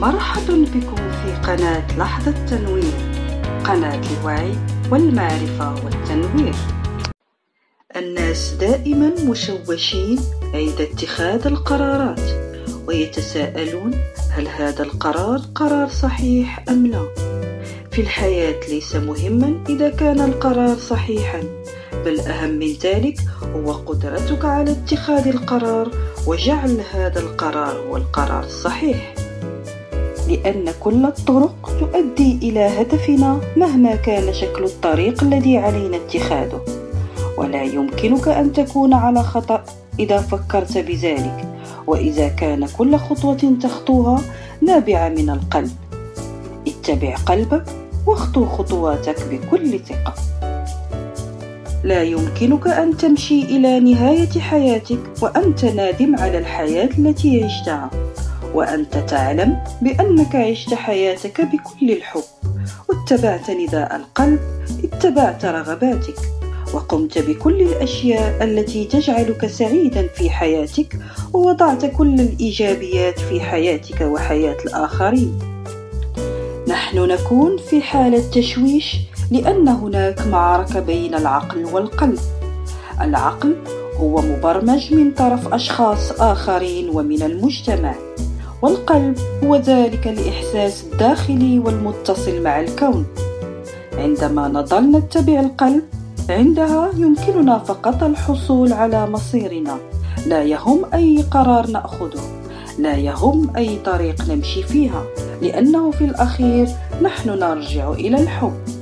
مرحبا بكم في قناة لحظة تنوير، قناة الوعي والمعرفة والتنوير. الناس دائما مشوشين عند اتخاذ القرارات ويتساءلون هل هذا القرار قرار صحيح أم لا؟ في الحياة ليس مهما إذا كان القرار صحيحا، بل أهم من ذلك هو قدرتك على اتخاذ القرار وجعل هذا القرار هو القرار الصحيح، لأن كل الطرق تؤدي إلى هدفنا مهما كان شكل الطريق الذي علينا اتخاذه، ولا يمكنك أن تكون على خطأ إذا فكرت بذلك، وإذا كان كل خطوة تخطوها نابعة من القلب. اتبع قلبك واخطو خطواتك بكل ثقة. لا يمكنك أن تمشي إلى نهاية حياتك وأنت نادم على الحياة التي عشتها، وأنت تعلم بأنك عشت حياتك بكل الحب، واتبعت نداء القلب، اتبعت رغباتك، وقمت بكل الأشياء التي تجعلك سعيدا في حياتك، ووضعت كل الإيجابيات في حياتك وحياة الآخرين. نحن نكون في حالة تشويش لأن هناك معركة بين العقل والقلب. العقل هو مبرمج من طرف أشخاص آخرين ومن المجتمع، والقلب هو ذلك الإحساس الداخلي والمتصل مع الكون. عندما نظل نتبع القلب، عندها يمكننا فقط الحصول على مصيرنا، لا يهم أي قرار نأخذه، لا يهم أي طريق نمشي فيها، لأنه في الأخير نحن نرجع إلى الحب.